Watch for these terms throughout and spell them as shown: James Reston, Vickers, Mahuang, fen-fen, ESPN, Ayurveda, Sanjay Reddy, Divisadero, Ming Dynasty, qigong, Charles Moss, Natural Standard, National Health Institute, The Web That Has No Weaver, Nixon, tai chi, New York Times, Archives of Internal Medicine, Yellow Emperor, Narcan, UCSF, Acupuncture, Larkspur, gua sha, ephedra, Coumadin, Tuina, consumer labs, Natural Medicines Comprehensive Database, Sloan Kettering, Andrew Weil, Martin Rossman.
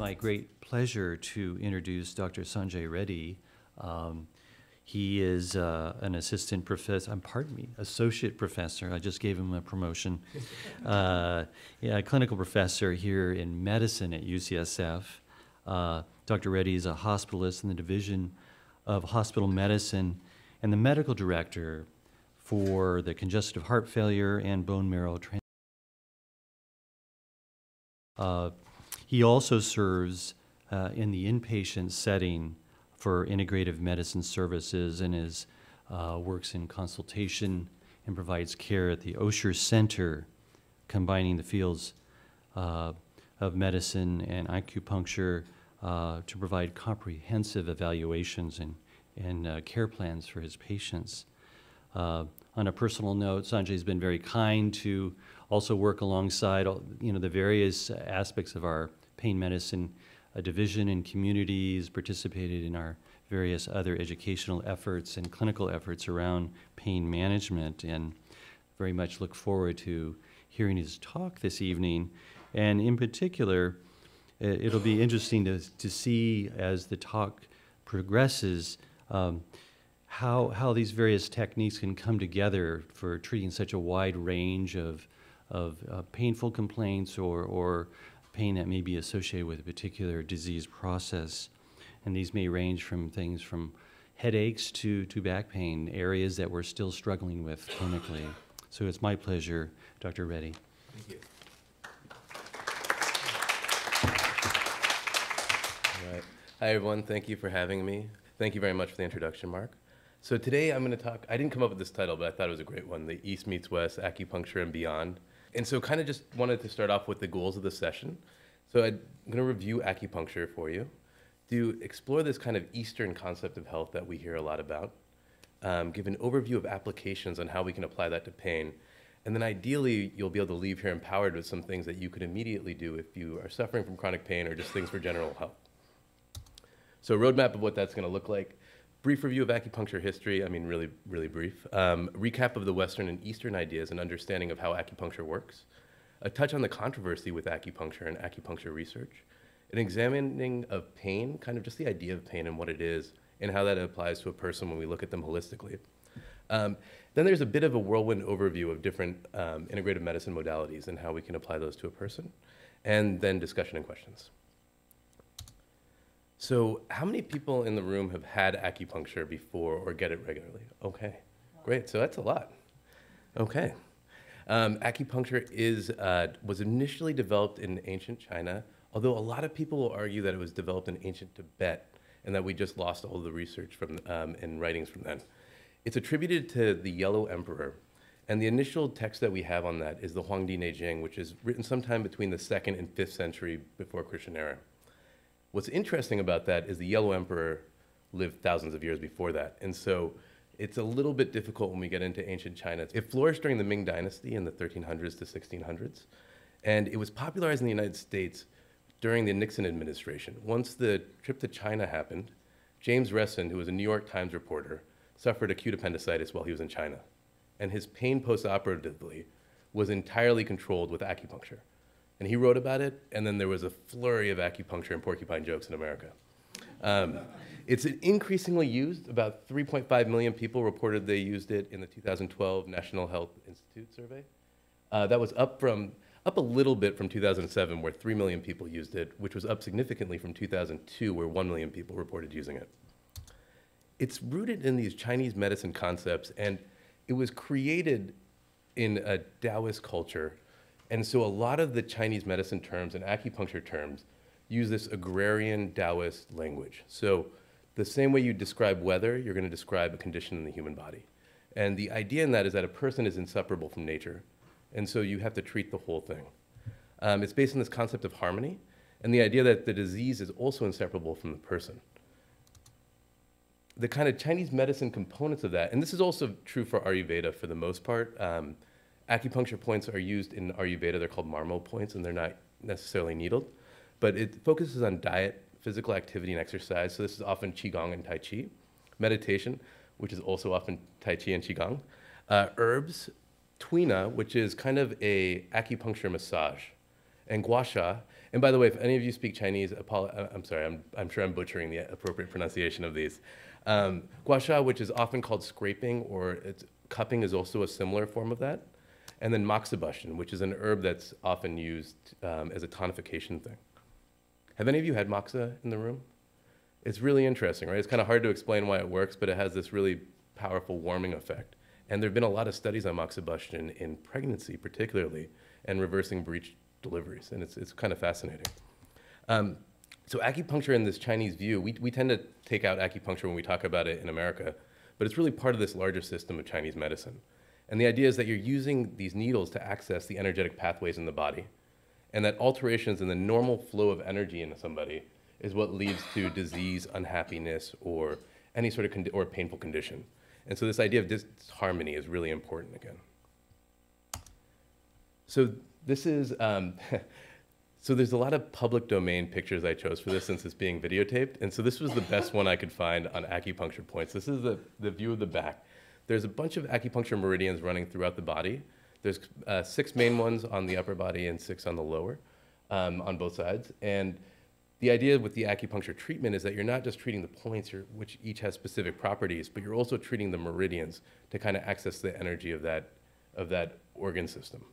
My great pleasure to introduce Dr. Sanjay Reddy. He is an assistant professor, associate professor, I just gave him a promotion, a clinical professor here in medicine at UCSF. Dr. Reddy is a hospitalist in the Division of Hospital Medicine and the medical director for the congestive heart failure and bone marrow transplant. He also serves in the inpatient setting for integrative medicine services and is, works in consultation and provides care at the Osher Center, combining the fields of medicine and acupuncture to provide comprehensive evaluations and care plans for his patients. On a personal note, Sanjay's been very kind to also work alongside the various aspects of our pain medicine division and communities, participated in our various other educational efforts and clinical efforts around pain management, and very much look forward to hearing his talk this evening. And in particular, it'll be interesting to see as the talk progresses how these various techniques can come together for treating such a wide range of painful complaints or pain that may be associated with a particular disease process. And these may range from things from headaches to back pain, areas that we're still struggling with clinically. So it's my pleasure, Dr. Reddy. Thank you. All right. Hi, everyone. Thank you for having me. Thank you very much for the introduction, Mark. So today I'm going to talk, I didn't come up with this title, but I thought it was a great one, The East Meets West, Acupuncture and Beyond. And so kind of just wanted to start off with the goals of the session. So I'm going to review acupuncture for you, to explore this kind of Eastern concept of health that we hear a lot about, give an overview of applications on how we can apply that to pain, and then ideally you'll be able to leave here empowered with some things that you could immediately do if you are suffering from chronic pain or just things for general health. So a roadmap of what that's going to look like. Brief review of acupuncture history, I mean really, really brief. Recap of the Western and Eastern ideas and understanding of how acupuncture works. A touch on the controversy with acupuncture and acupuncture research. An examining of pain, kind of just the idea of pain and what it is and how that applies to a person when we look at them holistically. Then there's a bit of a whirlwind overview of different integrative medicine modalities and how we can apply those to a person. And then discussion and questions. So how many people in the room have had acupuncture before or get it regularly? Okay, great, so that's a lot. Okay. Acupuncture was initially developed in ancient China, although a lot of people will argue that it was developed in ancient Tibet and that we just lost all of the research from, and writings from then. It's attributed to the Yellow Emperor, and the initial text that we have on that is the Huangdi Neijing, which is written sometime between the 2nd and 5th century before Christian era. What's interesting about that is the Yellow Emperor lived thousands of years before that. And so it's a little bit difficult when we get into ancient China. It flourished during the Ming Dynasty in the 1300s to 1600s. And it was popularized in the United States during the Nixon administration. Once the trip to China happened, James Reston, who was a New York Times reporter, suffered acute appendicitis while he was in China. And his pain postoperatively was entirely controlled with acupuncture. And he wrote about it, and then there was a flurry of acupuncture and porcupine jokes in America. It's increasingly used. About 3.5 million people reported they used it in the 2012 National Health Institute survey. That was up from up a little bit from 2007, where 3 million people used it, which was up significantly from 2002, where 1 million people reported using it. It's rooted in these Chinese medicine concepts, and it was created in a Taoist culture. And so a lot of the Chinese medicine terms and acupuncture terms use this agrarian Taoist language. So the same way you describe weather, you're going to describe a condition in the human body. And the idea in that is that a person is inseparable from nature, and so you have to treat the whole thing. It's based on this concept of harmony and the idea that the disease is also inseparable from the person. The kind of Chinese medicine components of that, and this is also true for Ayurveda for the most part. Acupuncture points are used in Ayurveda. They're called marmo points, and they're not necessarily needled. But it focuses on diet, physical activity, and exercise. So this is often qigong and tai chi. Meditation, which is also often tai chi and qigong. Herbs, tuina, which is kind of a acupuncture massage, and gua sha. And by the way, if any of you speak Chinese, I'm sorry, I'm sure I'm butchering the appropriate pronunciation of these. Gua sha, which is often called scraping, or cupping is also a similar form of that. And then moxibustion, which is an herb that's often used as a tonification thing. Have any of you had moxa in the room? It's really interesting, right? It's kind of hard to explain why it works, but it has this really powerful warming effect. And there have been a lot of studies on moxibustion in pregnancy, particularly, and reversing breech deliveries. And it's kind of fascinating. So acupuncture in this Chinese view, we tend to take out acupuncture when we talk about it in America, but it's really part of this larger system of Chinese medicine. And the idea is that you're using these needles to access the energetic pathways in the body, and that alterations in the normal flow of energy in somebody is what leads to disease, unhappiness, or any sort of painful condition. And so this idea of disharmony is really important again. So this is, so there's a lot of public domain pictures I chose for this since it's being videotaped. And so this was the best one I could find on acupuncture points. This is the view of the back. There's a bunch of acupuncture meridians running throughout the body. There's 6 main ones on the upper body and 6 on the lower, on both sides. And the idea with the acupuncture treatment is that you're not just treating the points, which each has specific properties, but you're also treating the meridians to kind of access the energy of that organ system.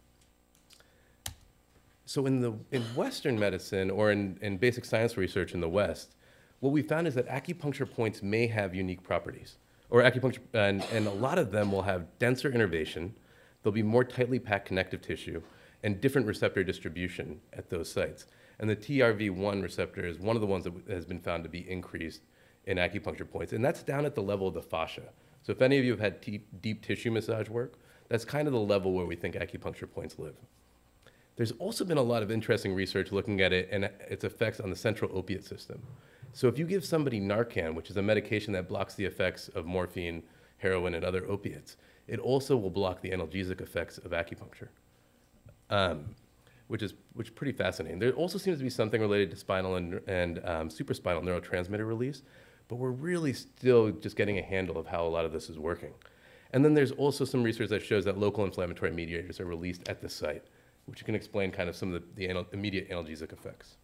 So in Western medicine, or in basic science research in the West, what we found is that acupuncture points may have unique properties. Or acupuncture, and a lot of them will have denser innervation. There'll be more tightly packed connective tissue and different receptor distribution at those sites. And the TRV1 receptor is one of the ones that has been found to be increased in acupuncture points. And that's down at the level of the fascia. So if any of you have had deep tissue massage work, that's kind of the level where we think acupuncture points live. There's also been a lot of interesting research looking at it and its effects on the central opiate system. So if you give somebody Narcan, which is a medication that blocks the effects of morphine, heroin, and other opiates, it also will block the analgesic effects of acupuncture, which is pretty fascinating. There also seems to be something related to spinal and supraspinal neurotransmitter release, but we're really still just getting a handle of how a lot of this is working. And then there's also some research that shows that local inflammatory mediators are released at the site, which can explain kind of some of the immediate analgesic effects.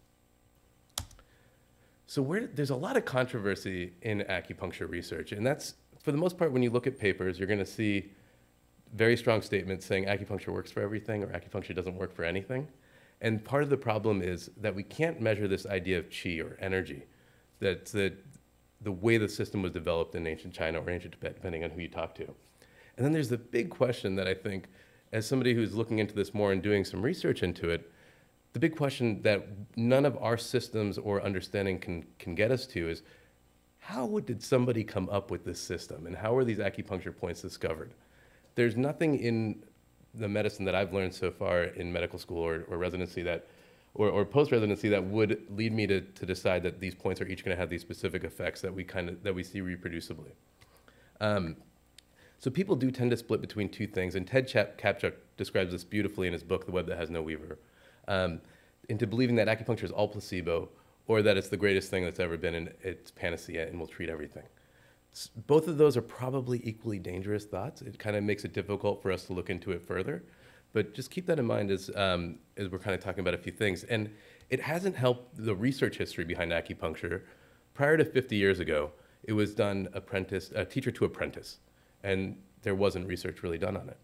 So there's a lot of controversy in acupuncture research, and that's, for the most part, when you look at papers, you're going to see very strong statements saying acupuncture works for everything or acupuncture doesn't work for anything. And part of the problem is that we can't measure this idea of qi or energy. That's the way the system was developed in ancient China or ancient Tibet, depending on who you talk to. And then there's the big question that I think, as somebody who's looking into this more and doing some research into it, the big question that none of our systems or understanding can get us to is, how did somebody come up with this system? And how were these acupuncture points discovered? There's nothing in the medicine that I've learned so far in medical school or residency that, or post-residency that would lead me to decide that these points are each going to have these specific effects that we see reproducibly. So people do tend to split between two things, and Ted Kapchuk describes this beautifully in his book, The Web That Has No Weaver. Into believing that acupuncture is all placebo or that it's the greatest thing that's ever been and it's panacea and will treat everything. Both of those are probably equally dangerous thoughts. It kind of makes it difficult for us to look into it further, but just keep that in mind as we're kind of talking about a few things. And it hasn't helped the research history behind acupuncture. Prior to 50 years ago, it was done teacher to apprentice, and there wasn't research really done on it.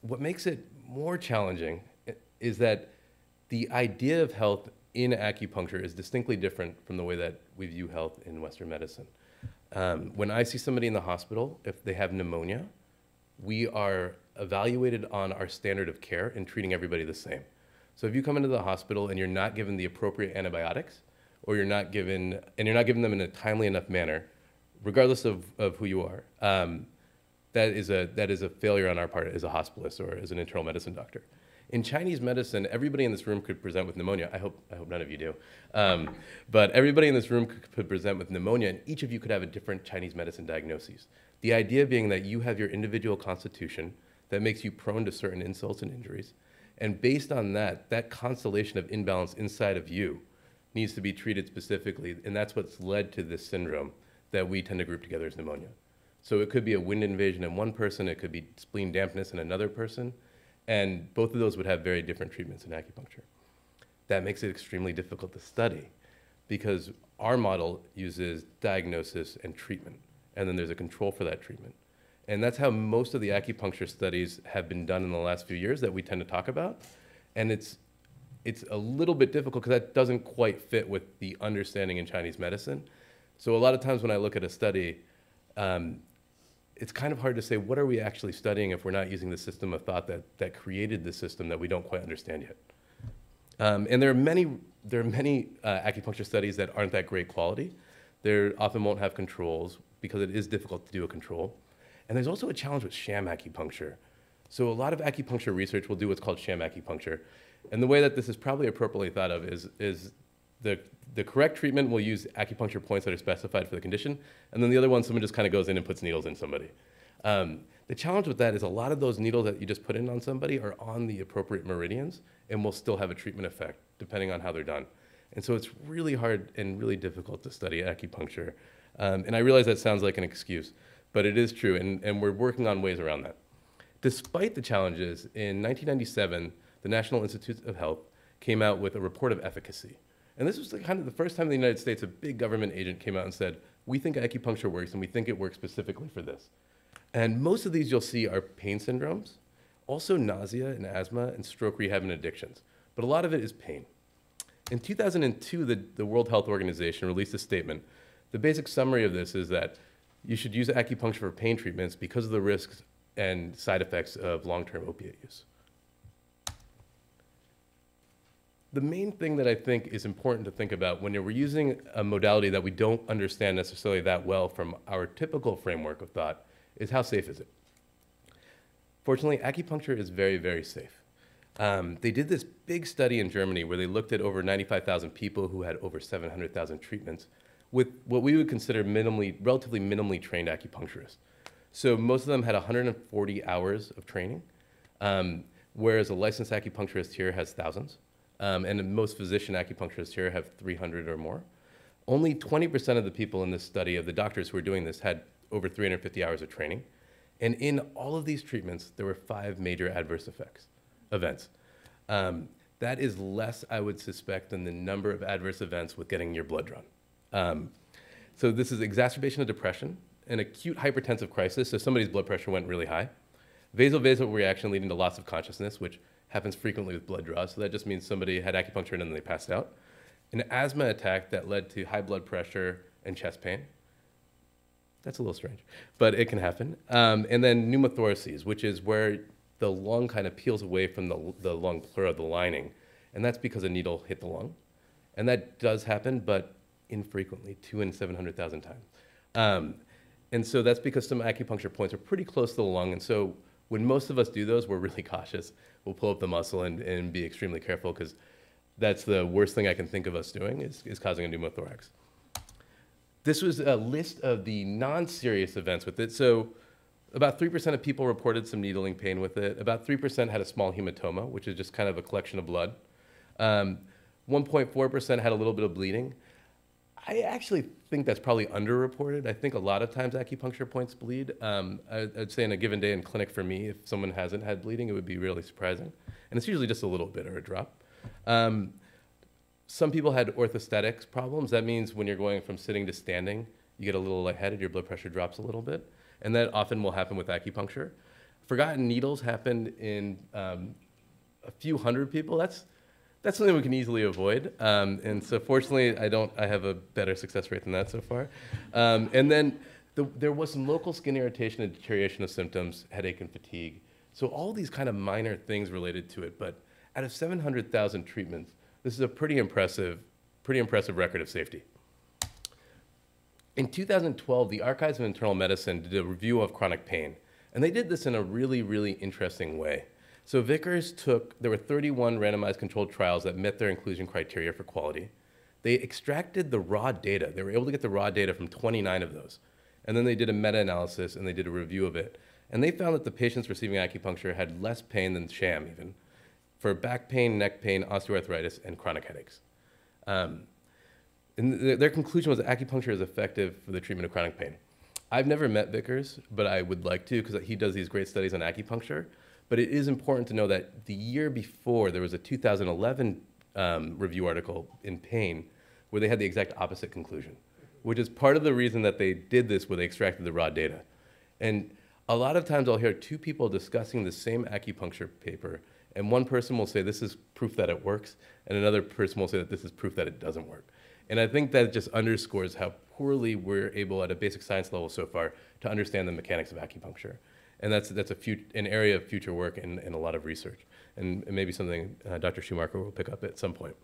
What makes it more challenging is that the idea of health in acupuncture is distinctly different from the way that we view health in Western medicine. When I see somebody in the hospital, if they have pneumonia, we are evaluated on our standard of care and treating everybody the same. So if you come into the hospital and you're not given the appropriate antibiotics, or you're not giving them in a timely enough manner, regardless of who you are, that is a failure on our part as a hospitalist or as an internal medicine doctor. In Chinese medicine, everybody in this room could present with pneumonia. I hope none of you do. But everybody in this room could present with pneumonia, and each of you could have a different Chinese medicine diagnosis. The idea being that you have your individual constitution that makes you prone to certain insults and injuries. And based on that, that constellation of imbalance inside of you needs to be treated specifically. And that's what's led to this syndrome that we tend to group together as pneumonia. So it could be a wind invasion in one person. It could be spleen dampness in another person. And both of those would have very different treatments in acupuncture. That makes it extremely difficult to study because our model uses diagnosis and treatment, and then there's a control for that treatment. And that's how most of the acupuncture studies have been done in the last few years that we tend to talk about. And it's a little bit difficult because that doesn't quite fit with the understanding in Chinese medicine. So a lot of times when I look at a study, it's kind of hard to say, what are we actually studying if we're not using the system of thought that created the system that we don't quite understand yet? And there are many acupuncture studies that aren't that great quality. They often won't have controls because it is difficult to do a control. And there's also a challenge with sham acupuncture. So a lot of acupuncture research will do what's called sham acupuncture. And the way that this is probably appropriately thought of is the correct treatment will use acupuncture points that are specified for the condition, and then the other one, someone just kind of goes in and puts needles in somebody. The challenge with that is a lot of those needles that you just put in on somebody are on the appropriate meridians and will still have a treatment effect depending on how they're done. And so it's really hard and really difficult to study acupuncture. And I realize that sounds like an excuse, but it is true, and we're working on ways around that. Despite the challenges, in 1997, the National Institute of Health came out with a report of efficacy. And this was kind of the first time in the United States a big government agent came out and said, we think acupuncture works, and we think it works specifically for this. And most of these you'll see are pain syndromes, also nausea and asthma and stroke rehab and addictions. But a lot of it is pain. In 2002, the World Health Organization released a statement. The basic summary of this is that you should use acupuncture for pain treatments because of the risks and side effects of long-term opiate use. The main thing that I think is important to think about when we're using a modality that we don't understand necessarily that well from our typical framework of thought is how safe is it? Fortunately, acupuncture is very, very safe. They did this big study in Germany where they looked at over 95,000 people who had over 700,000 treatments with what we would consider relatively minimally trained acupuncturists. So most of them had 140 hours of training, whereas a licensed acupuncturist here has thousands. And most physician acupuncturists here have 300 or more. Only 20% of the people in this study, of the doctors who were doing this, had over 350 hours of training. And in all of these treatments, there were 5 major adverse events. That is less, I would suspect, than the number of adverse events with getting your blood drawn. So this is exacerbation of depression, an acute hypertensive crisis, so somebody's blood pressure went really high, vasovagal reaction leading to loss of consciousness, which happens frequently with blood draws, so that just means somebody had acupuncture and then they passed out. An asthma attack that led to high blood pressure and chest pain. That's a little strange, but it can happen. And then pneumothoraces, which is where the lung kind of peels away from the lung pleura, the lining, and that's because a needle hit the lung. And that does happen, but infrequently, 2 in 700,000 times. And so that's because some acupuncture points are pretty close to the lung, and so when most of us do those, we're really cautious. We'll pull up the muscle and be extremely careful because that's the worst thing I can think of us doing is causing a pneumothorax. This was a list of the non-serious events with it. So about 3% of people reported some needling pain with it. About 3% had a small hematoma, which is just kind of a collection of blood. 1.4% had a little bit of bleeding. I actually think that's probably underreported. I think a lot of times acupuncture points bleed. I'd say in a given day in clinic for me, if someone hasn't had bleeding, it would be really surprising. And it's usually just a little bit or a drop. Some people had orthostatics problems. That means when you're going from sitting to standing, you get a little lightheaded, your blood pressure drops a little bit. And that often will happen with acupuncture. Forgotten needles happened in a few hundred people, that's something we can easily avoid. And so fortunately, I have a better success rate than that so far. And then there was some local skin irritation and deterioration of symptoms, headache and fatigue. So all these kind of minor things related to it, but out of 700,000 treatments, this is a pretty impressive record of safety. In 2012, the Archives of Internal Medicine did a review of chronic pain, and they did this in a really, really interesting way. So Vickers took, there were 31 randomized controlled trials that met their inclusion criteria for quality. They extracted the raw data. They were able to get the raw data from 29 of those. And then they did a meta-analysis and they did a review of it. And they found that the patients receiving acupuncture had less pain than sham even, for back pain, neck pain, osteoarthritis, and chronic headaches. And their conclusion was that acupuncture is effective for the treatment of chronic pain. I've never met Vickers, but I would like to, because he does these great studies on acupuncture. But it is important to know that the year before, there was a 2011 review article in Pain where they had the exact opposite conclusion, which is part of the reason that they did this, where they extracted the raw data. And a lot of times I'll hear two people discussing the same acupuncture paper, and one person will say this is proof that it works, and another person will say that this is proof that it doesn't work. And I think that just underscores how poorly we're able at a basic science level so far to understand the mechanics of acupuncture. And that's an area of future work and a lot of research. And maybe something Dr. Schumacher will pick up at some point.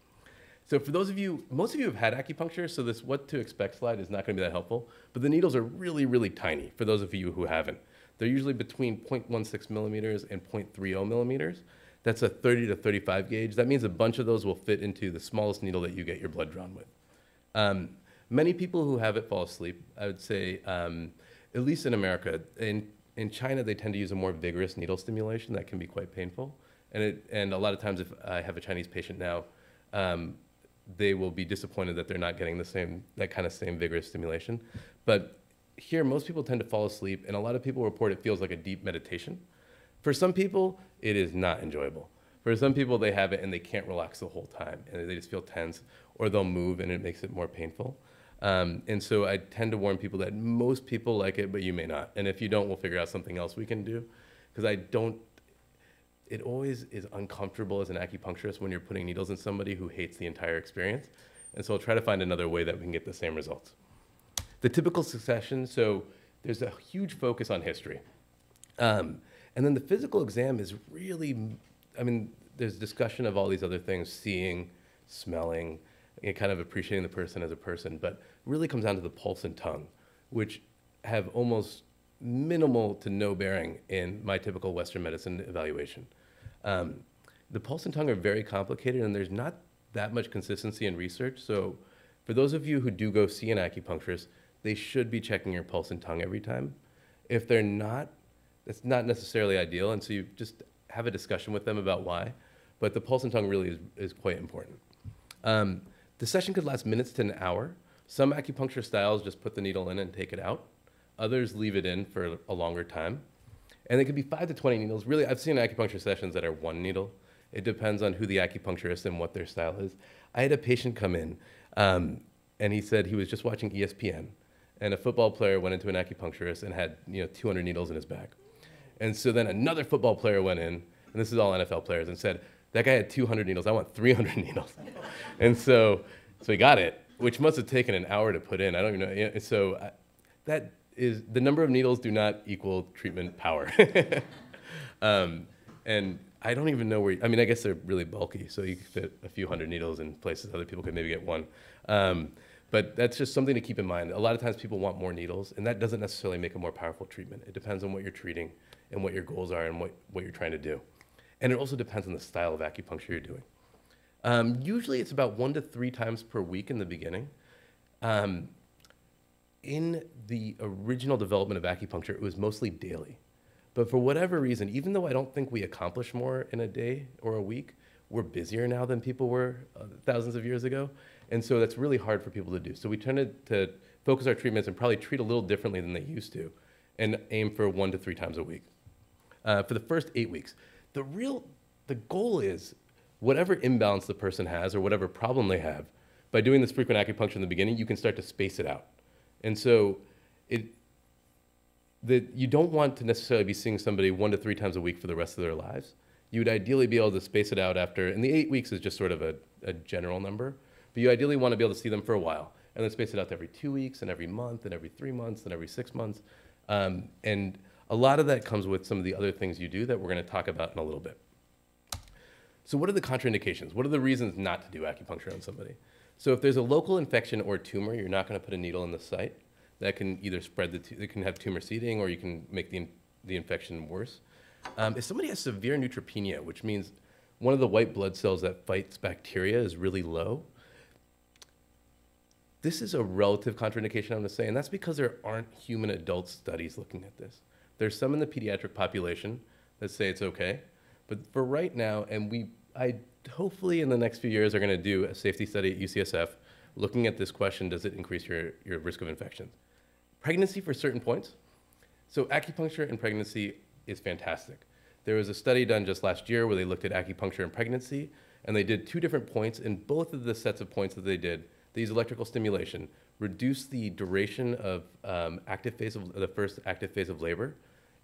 So for those of you, most of you have had acupuncture, so this what to expect slide is not gonna be that helpful, but the needles are really, really tiny for those of you who haven't. They're usually between 0.16 millimeters and 0.30 millimeters. That's a 30 to 35 gauge. That means a bunch of those will fit into the smallest needle that you get your blood drawn with. Many people who have it fall asleep, I would say, at least in America. In China, they tend to use a more vigorous needle stimulation that can be quite painful. And a lot of times, if I have a Chinese patient now, they will be disappointed that they're not getting the same, that kind of same vigorous stimulation. But here, most people tend to fall asleep, and a lot of people report it feels like a deep meditation. For some people, it is not enjoyable. For some people, they have it and they can't relax the whole time, and they just feel tense, or they'll move and it makes it more painful. And so I tend to warn people that most people like it, but you may not. And if you don't, we'll figure out something else we can do. Because it always is uncomfortable as an acupuncturist when you're putting needles in somebody who hates the entire experience. And so I'll try to find another way that we can get the same results. The typical succession, so there's a huge focus on history. And then the physical exam is really, I mean, there's discussion of all these other things, seeing, smelling, and kind of appreciating the person as a person, but really comes down to the pulse and tongue, which have almost minimal to no bearing in my typical Western medicine evaluation. The pulse and tongue are very complicated, and there's not that much consistency in research. So for those of you who do go see an acupuncturist, they should be checking your pulse and tongue every time. If they're not, that's not necessarily ideal, and so you just have a discussion with them about why. But the pulse and tongue really is quite important. The session could last minutes to an hour. Some acupuncture styles just put the needle in and take it out. Others leave it in for a longer time. And they could be 5 to 20 needles. Really, I've seen acupuncture sessions that are one needle. It depends on who the acupuncturist and what their style is. I had a patient come in, and he said he was just watching ESPN, and a football player went into an acupuncturist and had 200 needles in his back. And so then another football player went in, and this is all NFL players, and said, that guy had 200 needles, I want 300 needles. And so he got it, which must have taken an hour to put in. I don't even know. So that is, the number of needles do not equal treatment power. And I don't even know where, I mean, I guess they're really bulky, so you could fit a few hundred needles in places other people could maybe get one. But that's just something to keep in mind. A lot of times people want more needles, and that doesn't necessarily make a more powerful treatment. It depends on what you're treating and what your goals are and what you're trying to do. And it also depends on the style of acupuncture you're doing. Usually it's about 1 to 3 times per week in the beginning. In the original development of acupuncture, it was mostly daily. But for whatever reason, even though I don't think we accomplish more in a day or a week, we're busier now than people were thousands of years ago. And so that's really hard for people to do. So we tend to focus our treatments and probably treat a little differently than they used to and aim for 1 to 3 times a week for the first 8 weeks. The goal is whatever imbalance the person has or whatever problem they have, by doing this frequent acupuncture in the beginning, you can start to space it out. And so you don't want to necessarily be seeing somebody 1 to 3 times a week for the rest of their lives. you would ideally be able to space it out after, and the 8 weeks is just sort of a general number, but you ideally want to be able to see them for a while, and then space it out to every 2 weeks, and every month, and every 3 months, and every 6 months. And a lot of that comes with some of the other things you do that we're going to talk about in a little bit. So what are the contraindications? What are the reasons not to do acupuncture on somebody? So if there's a local infection or tumor, you're not going to put a needle in the site. That can either spread it can have tumor seeding, or you can make the infection worse. If somebody has severe neutropenia, which means one of the white blood cells that fights bacteria is really low, this is a relative contraindication, I'm going to say, and that's because there aren't human adult studies looking at this. There's some in the pediatric population that say it's okay, but for right now, and I hopefully in the next few years are going to do a safety study at UCSF looking at this question, does it increase your risk of infections? Pregnancy for certain points. So acupuncture in pregnancy is fantastic. There was a study done just last year where they looked at acupuncture in pregnancy, and they did 2 different points, and both of the sets of points that they did, they used electrical stimulation, reduced the duration of the first active phase of labor,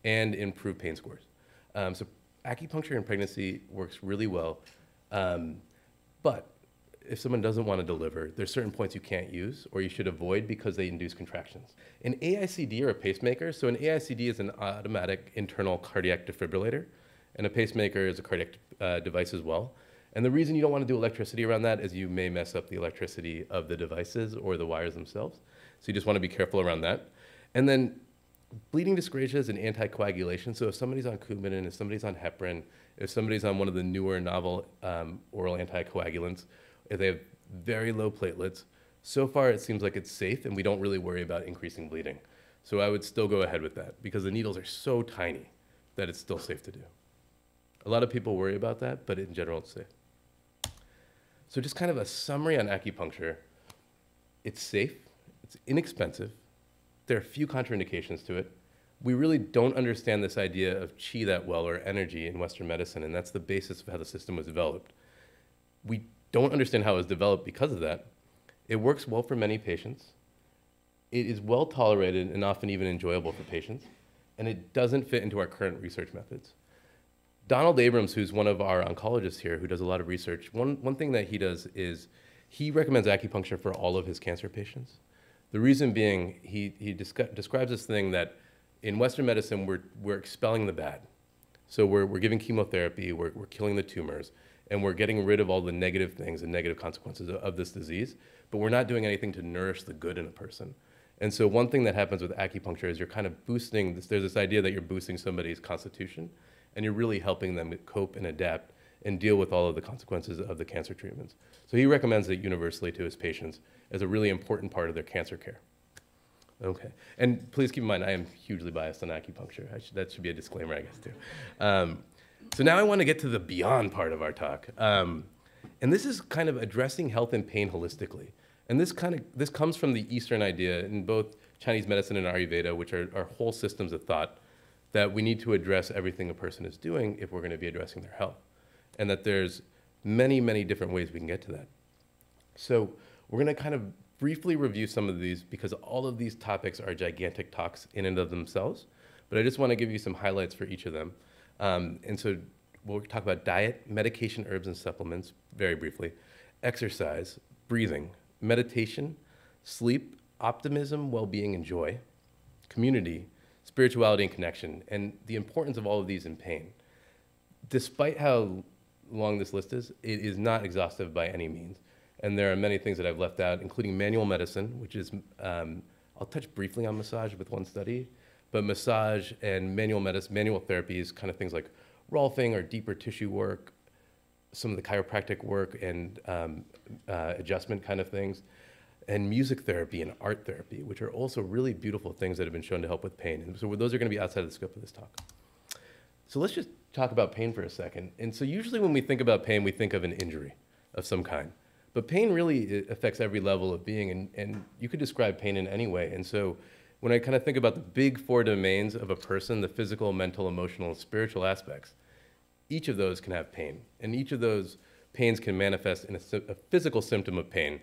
and improved pain scores. So acupuncture in pregnancy works really well, but if someone doesn't want to deliver, there's certain points you can't use or you should avoid because they induce contractions. An AICD or a pacemaker, so an AICD is an automatic internal cardiac defibrillator, and a pacemaker is a cardiac device as well. And the reason you don't want to do electricity around that is you may mess up the electricity of the devices or the wires themselves. So you just want to be careful around that. And then bleeding dyscrasia is an anticoagulation. So if somebody's on Coumadin, if somebody's on heparin, if somebody's on one of the newer novel oral anticoagulants, if they have very low platelets, so far it seems like it's safe and we don't really worry about increasing bleeding. So I would still go ahead with that because the needles are so tiny that it's still safe to do. A lot of people worry about that, but in general it's safe. So just kind of a summary on acupuncture. It's safe, it's inexpensive, there are few contraindications to it. We really don't understand this idea of qi that well or energy in Western medicine, and that's the basis of how the system was developed. We don't understand how it was developed because of that. It works well for many patients. It is well tolerated and often even enjoyable for patients, and it doesn't fit into our current research methods. Donald Abrams, who's one of our oncologists here who does a lot of research, one thing that he does is he recommends acupuncture for all of his cancer patients. The reason being, he describes this thing that in Western medicine, we're expelling the bad. So we're giving chemotherapy, we're killing the tumors, and we're getting rid of all the negative things and negative consequences of this disease, but we're not doing anything to nourish the good in a person. And so one thing that happens with acupuncture is you're kind of boosting, there's this idea that you're boosting somebody's constitution, and you're really helping them cope and adapt and deal with all of the consequences of the cancer treatments. So he recommends it universally to his patients as a really important part of their cancer care. Okay, and please keep in mind, I am hugely biased on acupuncture. That should be a disclaimer, I guess, too. So now I want to get to the beyond part of our talk. And this is kind of addressing health and pain holistically. And this comes from the Eastern idea in both Chinese medicine and Ayurveda, which are whole systems of thought that we need to address everything a person is doing if we're going to be addressing their health. And that there's many, many different ways we can get to that. So we're going to kind of briefly review some of these because all of these topics are gigantic talks in and of themselves. But I just want to give you some highlights for each of them. And so we'll talk about diet, medication, herbs, and supplements, very briefly, exercise, breathing, meditation, sleep, optimism, well-being, and joy, community, spirituality, and connection, and the importance of all of these in pain. Despite how long this list is, it is not exhaustive by any means. And there are many things that I've left out, including manual medicine, which is, I'll touch briefly on massage with one study. But massage and manual therapies, kind of things like Rolfing or deeper tissue work, some of the chiropractic work and adjustment kind of things, and music therapy and art therapy, which are also really beautiful things that have been shown to help with pain. And so those are going to be outside of the scope of this talk. So let's just talk about pain for a second. And so usually when we think about pain, we think of an injury of some kind. But pain really affects every level of being, and you could describe pain in any way. And so when I kind of think about the big 4 domains of a person, the physical, mental, emotional, and spiritual aspects, each of those can have pain. And each of those pains can manifest in a physical symptom of pain,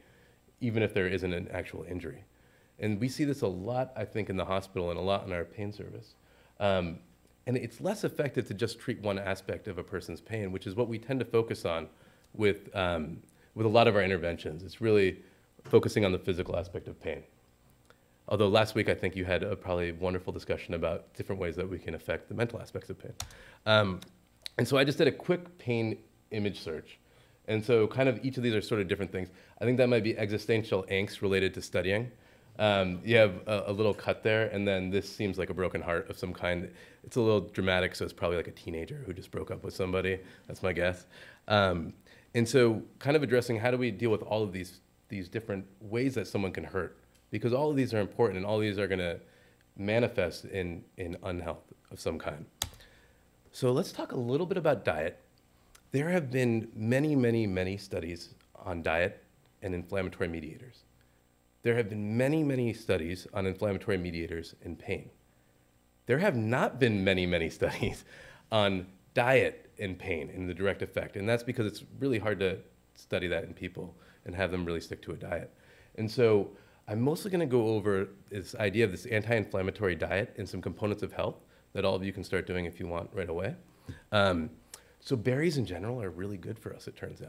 even if there isn't an actual injury. And we see this a lot, I think, in the hospital and a lot in our pain service. And it's less effective to just treat one aspect of a person's pain, which is what we tend to focus on with a lot of our interventions. It's really focusing on the physical aspect of pain. Although last week, I think you had a probably wonderful discussion about different ways that we can affect the mental aspects of pain. And so I just did a quick pain image search. And so kind of each of these are sort of different things. I think that might be existential angst related to studying. You have a little cut there, and then this seems like a broken heart of some kind. It's a little dramatic, so it's probably like a teenager who just broke up with somebody. That's my guess. And so kind of addressing how do we deal with all of these different ways that someone can hurt, because all of these are important, and all of these are going to manifest in unhealth of some kind. So let's talk a little bit about diet. There have been many, many, many studies on diet and inflammatory mediators. There have been many, many studies on inflammatory mediators in pain. There have not been many, many studies on diet and pain and the direct effect, and that's because it's really hard to study that in people and have them really stick to a diet. And so I'm mostly gonna go over this idea of this anti-inflammatory diet and some components of health that all of you can start doing if you want right away. So berries in general are really good for us, it turns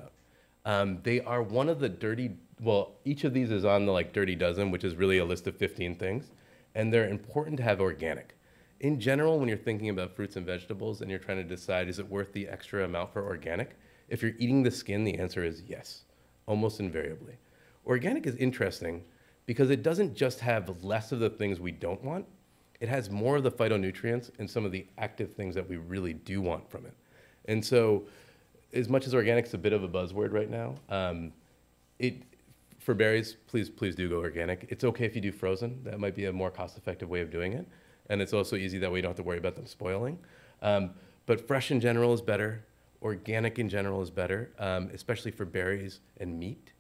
out. They are one of the dirty, well, each of these is on the like dirty dozen, which is really a list of 15 things. And they're important to have organic. In general, when you're thinking about fruits and vegetables and you're trying to decide, is it worth the extra amount for organic? If you're eating the skin, the answer is yes, almost invariably. Organic is interesting because it doesn't just have less of the things we don't want. It has more of the phytonutrients and some of the active things that we really do want from it. And so, as much as organic's a bit of a buzzword right now, for berries, please do go organic. It's okay if you do frozen. That might be a more cost-effective way of doing it. And it's also easy that way you don't have to worry about them spoiling. But fresh in general is better. Organic in general is better, especially for berries and meat.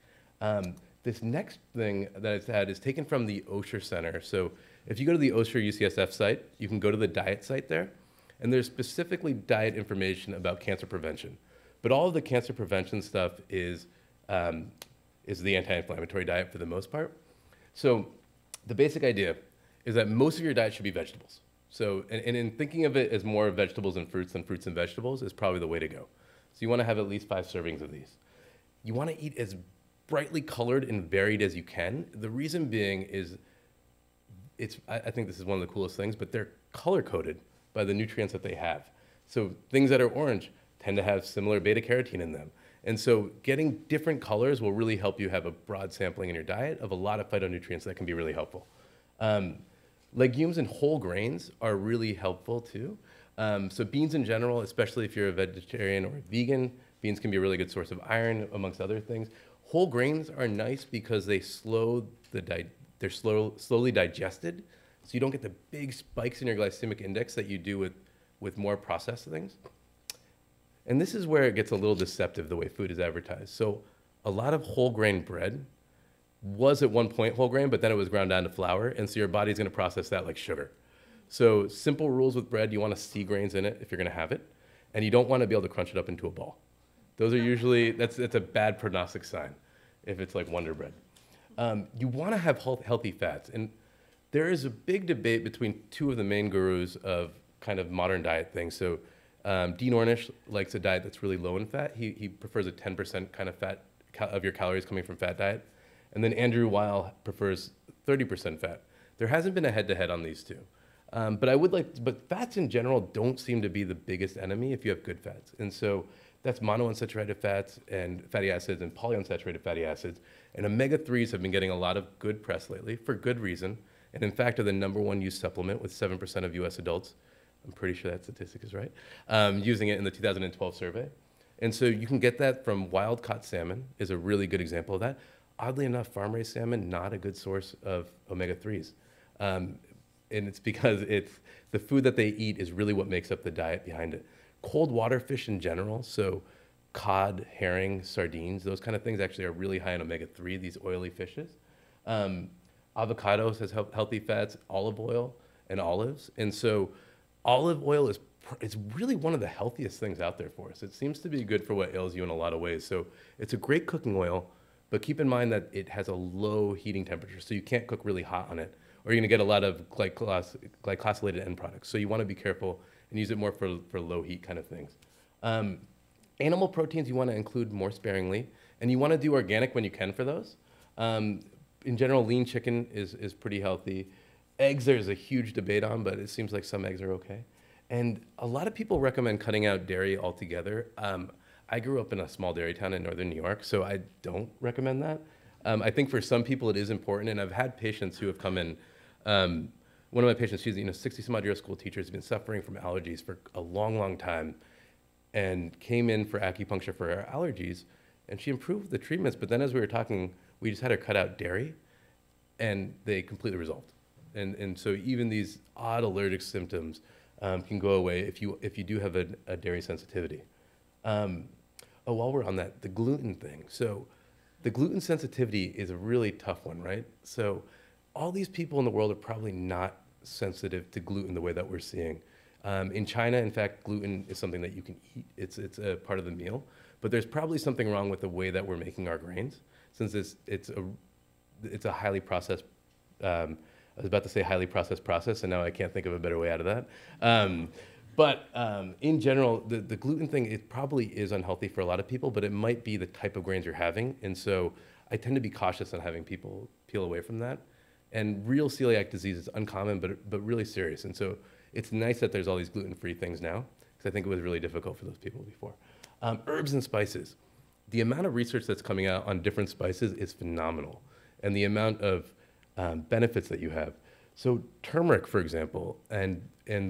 This next thing that I've had is taken from the Osher Center. So if you go to the Osher UCSF site, you can go to the diet site there. And there's specifically diet information about cancer prevention. But all of the cancer prevention stuff is the anti-inflammatory diet for the most part. So the basic idea is that most of your diet should be vegetables. So, and in thinking of it as more vegetables and fruits than fruits and vegetables is probably the way to go. So you wanna have at least 5 servings of these. You wanna eat as brightly colored and varied as you can. The reason being is, I think this is one of the coolest things, but they're color-coded by the nutrients that they have. So things that are orange tend to have similar beta carotene in them. And so getting different colors will really help you have a broad sampling in your diet of a lot of phytonutrients that can be really helpful. Legumes and whole grains are really helpful too. So beans in general, especially if you're a vegetarian or a vegan, beans can be a really good source of iron amongst other things. Whole grains are nice because they they're slowly digested. So you don't get the big spikes in your glycemic index that you do with more processed things. And this is where it gets a little deceptive, the way food is advertised. So a lot of whole grain bread was at one point whole grain, but then it was ground down to flour. And so your body's going to process that like sugar. So simple rules with bread, you want to see grains in it if you're going to have it. And you don't want to be able to crunch it up into a ball. Those are usually, that's a bad prognostic sign if it's like Wonder Bread. You want to have healthy fats. And there is a big debate between two of the main gurus of kind of modern diet things. So Dean Ornish likes a diet that's really low in fat. He prefers a 10% kind of fat of your calories coming from fat diet. And then Andrew Weil prefers 30% fat. There hasn't been a head-to-head on these two. But fats in general don't seem to be the biggest enemy if you have good fats. And so that's monounsaturated fats and fatty acids and polyunsaturated fatty acids. And omega-3s have been getting a lot of good press lately for good reason. And in fact, are the #1 used supplement with 7% of US adults. I'm pretty sure that statistic is right, using it in the 2012 survey. And so you can get that from wild-caught salmon is a really good example of that. Oddly enough, farm-raised salmon, not a good source of omega-3s. And it's because it's the food that they eat is really what makes up the diet behind it. Cold water fish in general, so cod, herring, sardines, those kind of things actually are really high in omega-3, these oily fishes. Avocados has healthy fats, olive oil, and olives. And so olive oil is really one of the healthiest things out there for us. It seems to be good for what ails you in a lot of ways. So it's a great cooking oil, but keep in mind that it has a low heating temperature, so you can't cook really hot on it, or you're gonna get a lot of glycosylated end products. So you wanna be careful and use it more for low heat kind of things. Animal proteins you want to include more sparingly, and you want to do organic when you can for those. In general, lean chicken is pretty healthy. Eggs, there's a huge debate on, but it seems like some eggs are okay. And a lot of people recommend cutting out dairy altogether. I grew up in a small dairy town in northern New York, so I don't recommend that. I think for some people it is important, and I've had patients who have come in. One of my patients, she's 60-some-odd-year-old school teacher, has been suffering from allergies for a long, long time, and came in for acupuncture for her allergies, and she improved the treatments, but then as we were talking, we just had her cut out dairy, and they completely resolved. And so even these odd allergic symptoms can go away if you do have a dairy sensitivity. Oh, while we're on that, the gluten thing. So the gluten sensitivity is a really tough one, right? So all these people in the world are probably not sensitive to gluten the way that we're seeing. In China, in fact, gluten is something that you can eat. It's a part of the meal. But there's probably something wrong with the way that we're making our grains, since it's a highly processed, I was about to say highly processed process, and now I can't think of a better way out of that. But in general, the gluten thing, it probably is unhealthy for a lot of people, but it might be the type of grains you're having. And so I tend to be cautious on having people peel away from that. And real celiac disease is uncommon, but really serious. And so it's nice that there's all these gluten-free things now, because I think it was really difficult for those people before. Herbs and spices. The amount of research that's coming out on different spices is phenomenal, and the amount of benefits that you have. So turmeric, for example, and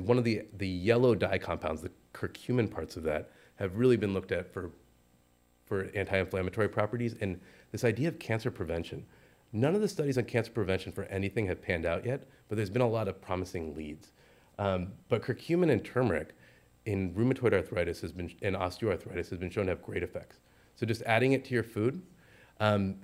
one of the yellow dye compounds, the curcumin parts of that, have really been looked at for anti-inflammatory properties, and this idea of cancer prevention. None of the studies on cancer prevention for anything have panned out yet, but there's been a lot of promising leads. But curcumin and turmeric in rheumatoid arthritis has been, and osteoarthritis has been shown to have great effects. So just adding it to your food.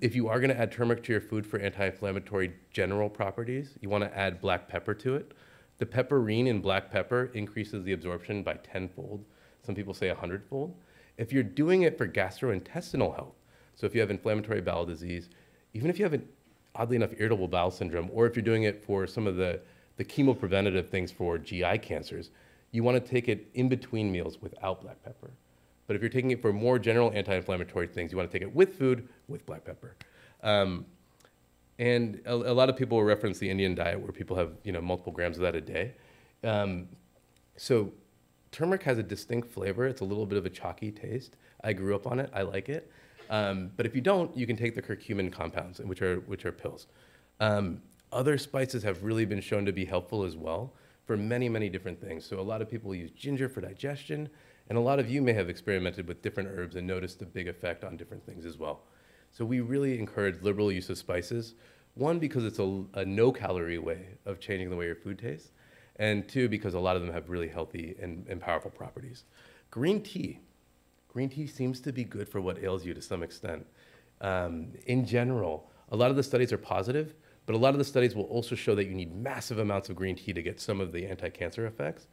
If you are going to add turmeric to your food for anti-inflammatory general properties, you want to add black pepper to it. The pepperine in black pepper increases the absorption by 10-fold. Some people say 100-fold. If you're doing it for gastrointestinal health, so if you have inflammatory bowel disease, even if you have an, oddly enough, irritable bowel syndrome, or if you're doing it for some of the chemopreventative things for GI cancers, you want to take it in between meals without black pepper. But if you're taking it for more general anti-inflammatory things, you want to take it with food, with black pepper. And a lot of people will reference the Indian diet where people have multiple grams of that a day. So turmeric has a distinct flavor. It's a little bit of a chalky taste. I grew up on it. I like it. But if you don't, you can take the curcumin compounds, which are pills. Other spices have really been shown to be helpful as well for many, many different things. So a lot of people use ginger for digestion, and a lot of you may have experimented with different herbs and noticed the big effect on different things as well. So we really encourage liberal use of spices. One, because it's a no-calorie way of changing the way your food tastes, and two, because a lot of them have really healthy and powerful properties. Green tea. Green tea seems to be good for what ails you to some extent. In general, a lot of the studies are positive, but a lot of the studies will also show that you need massive amounts of green tea to get some of the anti-cancer effects.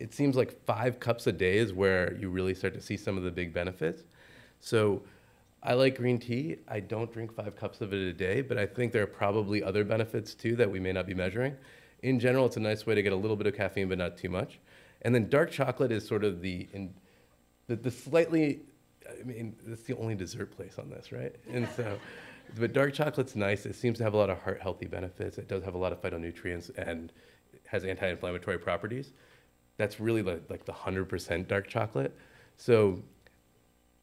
It seems like 5 cups a day is where you really start to see some of the big benefits. So I like green tea. I don't drink 5 cups of it a day, but I think there are probably other benefits too that we may not be measuring. In general, it's a nice way to get a little bit of caffeine, but not too much. And then dark chocolate is sort of the slightly, I mean, that's the only dessert place on this, right? And so, but dark chocolate's nice. It seems to have a lot of heart-healthy benefits. It does have a lot of phytonutrients and has anti-inflammatory properties. That's really like the 100% dark chocolate. So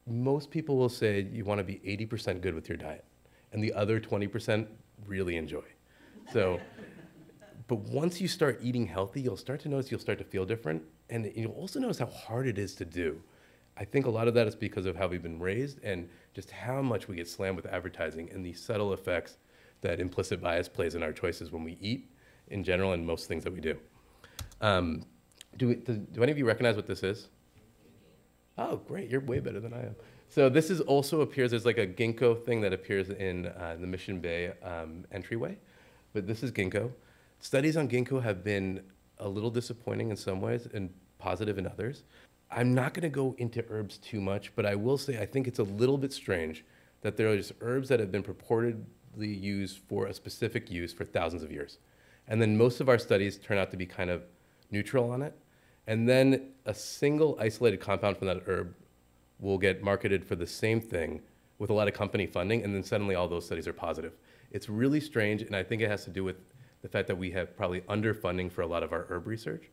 most people will say you want to be 80% good with your diet, and the other 20% really enjoy. So, but once you start eating healthy, you'll start to notice you'll start to feel different, and you'll also notice how hard it is to do. I think a lot of that is because of how we've been raised and just how much we get slammed with advertising and the subtle effects that implicit bias plays in our choices when we eat in general and most things that we do. Do any of you recognize what this is? Oh, great. You're way better than I am. So this is also appears, there's like a ginkgo thing that appears in the Mission Bay entryway, but this is ginkgo. Studies on ginkgo have been a little disappointing in some ways and positive in others. I'm not going to go into herbs too much, but I will say I think it's a little bit strange that there are just herbs that have been purportedly used for a specific use for thousands of years. And then most of our studies turn out to be kind of neutral on it. And then a single isolated compound from that herb will get marketed for the same thing with a lot of company funding, and then suddenly all those studies are positive. It's really strange, and I think it has to do with the fact that we have probably underfunding for a lot of our herb research.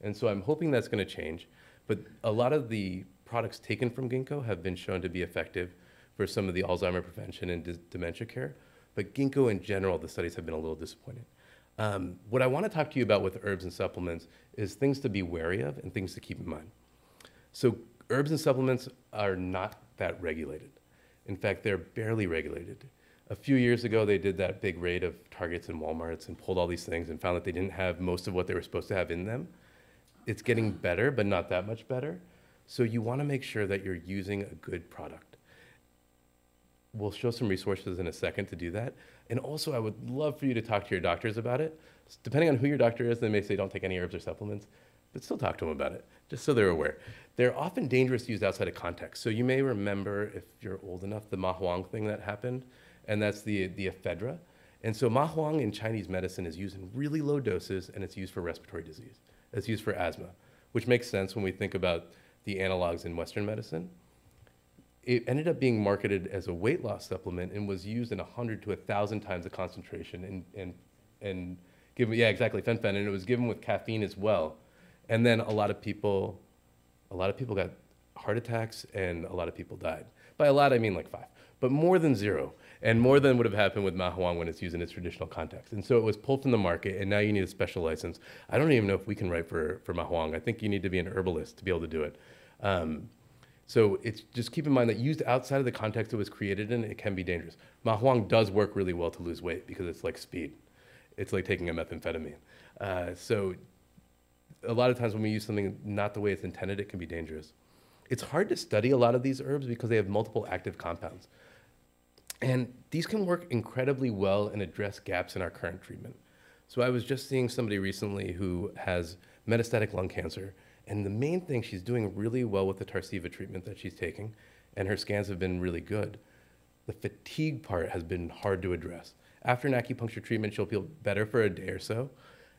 And so I'm hoping that's going to change. But a lot of the products taken from ginkgo have been shown to be effective for some of the Alzheimer's prevention and dementia care. But ginkgo in general, the studies have been a little disappointing. What I want to talk to you about with herbs and supplements is things to be wary of and things to keep in mind. So herbs and supplements are not that regulated. In fact, they're barely regulated. A few years ago, they did that big raid of Targets and Walmarts and pulled all these things and found that they didn't have most of what they were supposed to have in them. It's getting better, but not that much better. So you want to make sure that you're using a good product. We'll show some resources in a second to do that. And also, I would love for you to talk to your doctors about it. Depending on who your doctor is, they may say don't take any herbs or supplements, but still talk to them about it, just so they're aware. They're often dangerous used outside of context. So you may remember, if you're old enough, the Mahuang thing that happened, and that's the ephedra. And so Mahuang in Chinese medicine is used in really low doses, and it's used for respiratory disease. It's used for asthma, which makes sense when we think about the analogs in Western medicine. It ended up being marketed as a weight loss supplement and was used in 100 to 1,000 times the concentration and given, yeah, exactly, fen-fen, and it was given with caffeine as well. And then a lot of people got heart attacks and a lot of people died. By a lot, I mean like 5, but more than 0, and more than would have happened with Mahuang when it's used in its traditional context. And so it was pulled from the market, and now you need a special license. I don't even know if we can write for Mahuang. I think you need to be an herbalist to be able to do it. So it's just keep in mind that used outside of the context it was created in, it can be dangerous. Mahuang does work really well to lose weight because it's like speed. It's like taking a methamphetamine. So a lot of times when we use something not the way it's intended, it can be dangerous. It's hard to study a lot of these herbs because they have multiple active compounds. And these can work incredibly well and address gaps in our current treatment. So I was just seeing somebody recently who has metastatic lung cancer, and the main thing, she's doing really well with the Tarceva treatment that she's taking, and her scans have been really good. The fatigue part has been hard to address. After an acupuncture treatment, she'll feel better for a day or so,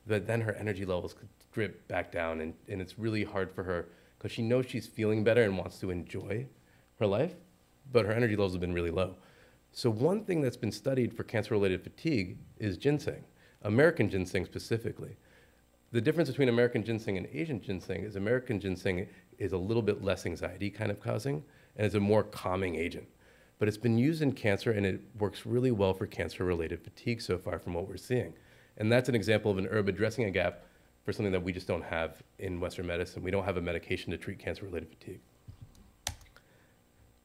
but then her energy levels could drip back down, and it's really hard for her because she knows she's feeling better and wants to enjoy her life, but her energy levels have been really low. So one thing that's been studied for cancer-related fatigue is ginseng, American ginseng specifically. The difference between American ginseng and Asian ginseng is American ginseng is a little bit less anxiety kind of causing, and it's a more calming agent. But it's been used in cancer, and it works really well for cancer-related fatigue so far from what we're seeing. And that's an example of an herb addressing a gap for something that we just don't have in Western medicine. We don't have a medication to treat cancer-related fatigue.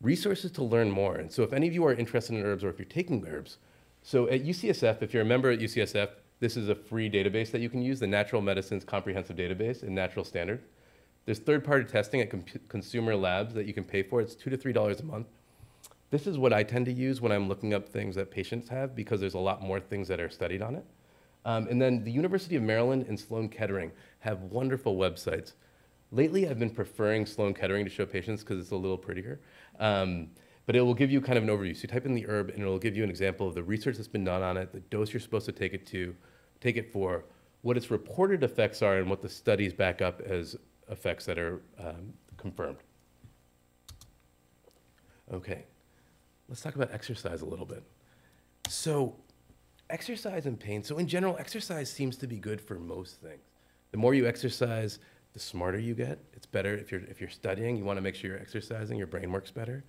Resources to learn more. And so if any of you are interested in herbs or if you're taking herbs, so at UCSF, if you're a member at UCSF, this is a free database that you can use, the Natural Medicines Comprehensive Database in Natural Standard. There's third-party testing at consumer labs that you can pay for. It's $2 to $3 a month. This is what I tend to use when I'm looking up things that patients have because there's a lot more things that are studied on it. And then the University of Maryland and Sloan Kettering have wonderful websites. Lately, I've been preferring Sloan Kettering to show patients because it's a little prettier. But it will give you kind of an overview. So you type in the herb, and it will give you an example of the research that's been done on it, the dose you're supposed to take it for, what its reported effects are, and what the studies back up as effects that are confirmed. Okay, let's talk about exercise a little bit. So exercise and pain. So in general, exercise seems to be good for most things. The more you exercise, the smarter you get. It's better if you're studying, you want to make sure you're exercising, your brain works better.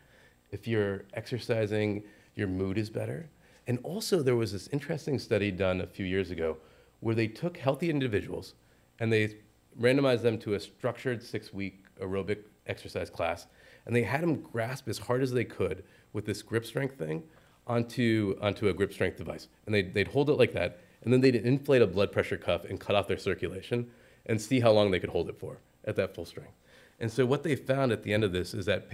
If you're exercising, your mood is better. And also there was this interesting study done a few years ago where they took healthy individuals and they randomized them to a structured 6-week aerobic exercise class. And they had them grasp as hard as they could with this grip strength thing onto a grip strength device. And they'd hold it like that. And then they'd inflate a blood pressure cuff and cut off their circulation and see how long they could hold it for at that full strength. And so what they found at the end of this is that